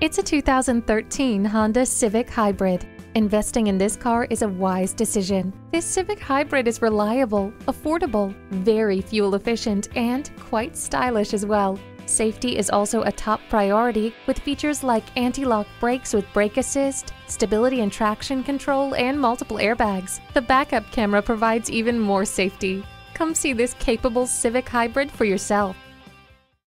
It's a 2013 Honda Civic Hybrid. Investing in this car is a wise decision. This Civic Hybrid is reliable, affordable, very fuel efficient, and quite stylish as well. Safety is also a top priority with features like anti-lock brakes with brake assist, stability and traction control, and multiple airbags. The backup camera provides even more safety. Come see this capable Civic Hybrid for yourself.